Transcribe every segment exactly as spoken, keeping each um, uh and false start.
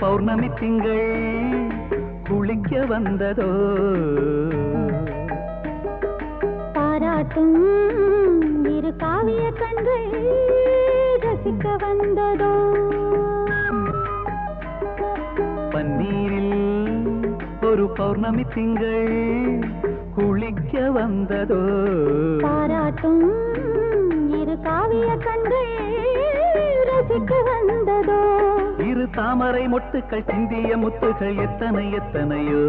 पौर्णमी तिंगल कुलिक्क वंददो तारातुम इरु काव्य कंगल रसिक वंददो पन्नीरिल ओरु पौर्णमी तिंगल कुलिक्क वंददो तारातुम इरु काव्य कंगल रसिक वंददो तामரை மொட்டுக்கள் சிந்திய முத்துகள் எத்தனை எத்தனையோ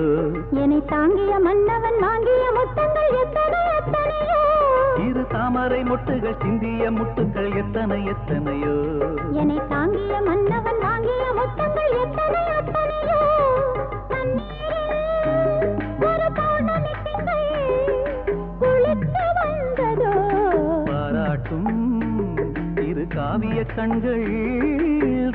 என்னை தாங்கிய மன்னவன் வாங்கிய முத்தங்கள் எத்தனை எத்தனையோ இரு தாமரை மொட்டுக்கள் சிந்திய முத்துகள் எத்தனை எத்தனையோ என்னை தாங்கிய மன்னவன் வாங்கிய முத்தங்கள் எத்தனை எத்தனையோ தண்ணீரில் ஒரு பௌர்ணமி திங்கள் குளிக்க வந்ததோ பாராட்டும் இரு காவிய கண்கள்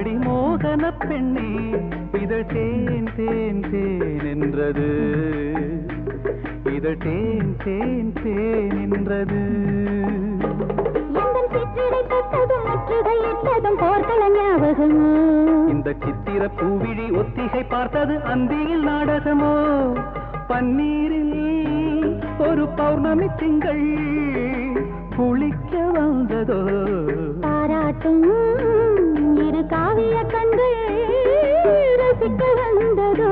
அடிமோகன பெண்ணே இதழ் தேன் தேன் தேன் என்றது இதழ் தேன் தேன் தேன் என்றது எந்தன் சித்திரை தொட்டதும் முற்றுகை எட்டதும் போர்க்கள ஞாபகம் இந்த சித்திர பூவிழி ஒத்திகை பார்த்தது அந்தியில் நாடகமோ பன்னீரில் ஒரு பௌர்ணமி திங்கள் குளிக்க வந்ததோ பாராட்டும் काव्य कंगल रसिक वंददो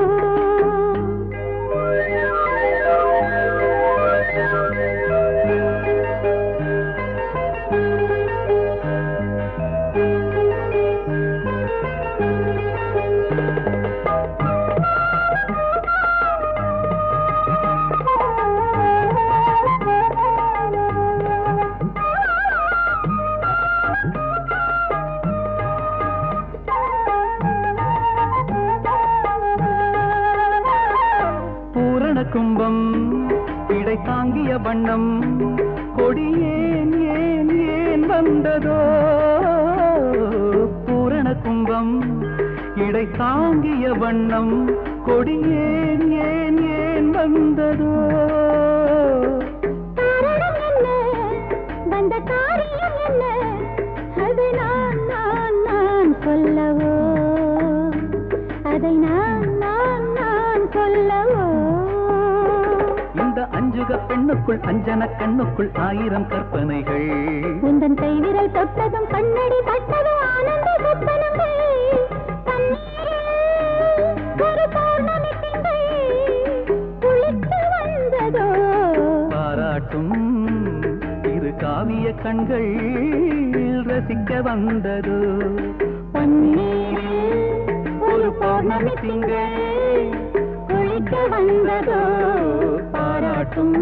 வண்ணம் கொடியேன் ஏன் ஏன் வந்ததோ பூரண கும்பம் இடை தாங்கிய வண்ணம் கொடியேன் ஏன் ஏன் வந்ததோ பெண்ணுக்குள் அஞ்சன கண்ணுக்குள் ஆயிரம் கற்பனைகள் உந்தன் கை விரல் தொட்டதும் கண்ணடி பட்டதும் ஆனந்த கற்பனைகள் தண்ணீரில் ஒரு பௌர்ணமி திங்கள் குளிக்க வந்ததோ பாராட்டும் இரு காவிய கண்கள் ரசிக்க வந்ததோ பன்னீரில் ஒரு பௌர்ணமி திங்கள் குளிக்க வந்ததோ பாராட்டும்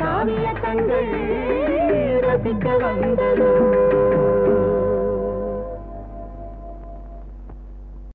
काव्य कंगल रसिक वंददो।